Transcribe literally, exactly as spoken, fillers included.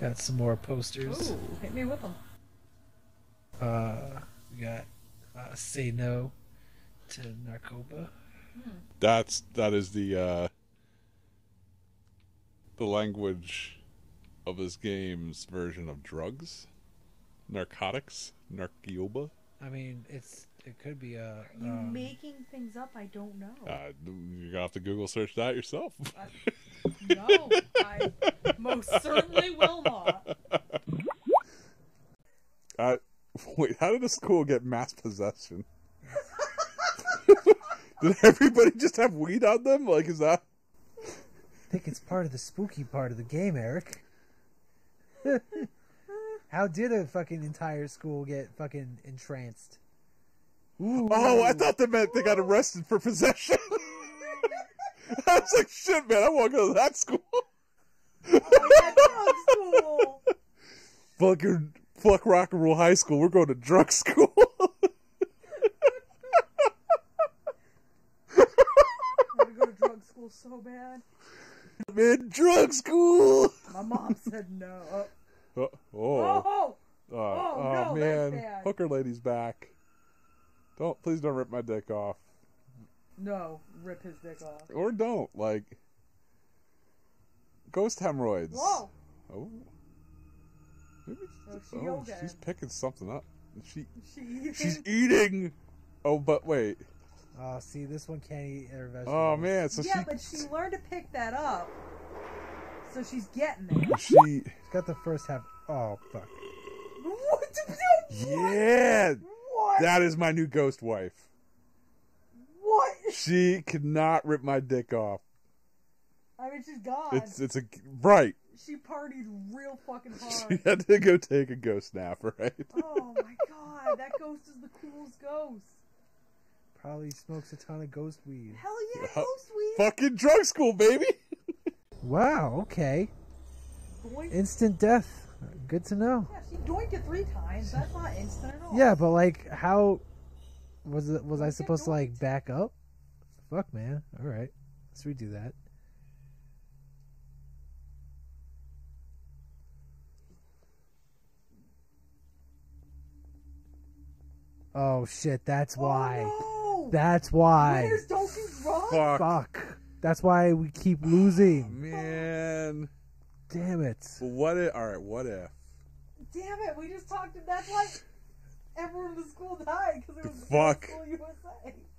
Got some more posters. Ooh, hit me with them. Uh, we got uh, Say No to Narcoba. Hmm. That's, that is the, uh, the language of this game's version of drugs. Narcotics. Narcoba. I mean, it's, it could be a... Are you um, making things up? I don't know. Uh, you're going to have to Google search that yourself. Uh, no, I most certainly will not. Uh, wait, how did the school get mass possession? Did everybody just have weed on them? Like, is that... I think it's part of the spooky part of the game, Eric. How did a fucking entire school get fucking entranced? Ooh. Oh, I thought they meant they got arrested for possession. I was like, shit, man, I want to go to that school. Oh, drug school. Fuck, your, fuck rock and roll high school. We're going to drug school. I want to go to drug school so bad. I'm in drug school. My mom said no. Oh. Uh, oh. Oh, oh, uh, oh, oh no, man, hooker lady's back. Don't, please don't rip my dick off. No, rip his dick off. Or don't, like, ghost hemorrhoids. Whoa. Oh, maybe oh, she oh she's picking something up. She, she eating? She's eating. Oh, but wait. Oh, uh, see, this one can't eat her vegetables. Oh man, so yeah, she, but she learned to pick that up. So she's getting there. She... She's got the first half. Oh, fuck. What? Yeah! What? That is my new ghost wife. What? She could not rip my dick off. I mean, she's gone. It's, it's a... Right. She partied real fucking hard. She had to go take a ghost nap, right? Oh, my God. That ghost is the coolest ghost. Probably smokes a ton of ghost weed. Hell yeah, uh, ghost weed! Fucking drug school, baby! Wow, okay. Doink. Instant death. Good to know. Yeah, she doinked it three times. That's not instant at all. Yeah, but like, how... Was it, was I supposed to, like, back up? Fuck, man. Alright. Let's redo that. Oh, shit. That's why. Oh, no. That's why. Winners don't do drugs. Fuck. Fuck. That's why we keep losing. Oh, man. Damn it. What if? All right, what if? Damn it, we just talked. That's why everyone in the school died because it was the Fuck. School U S A.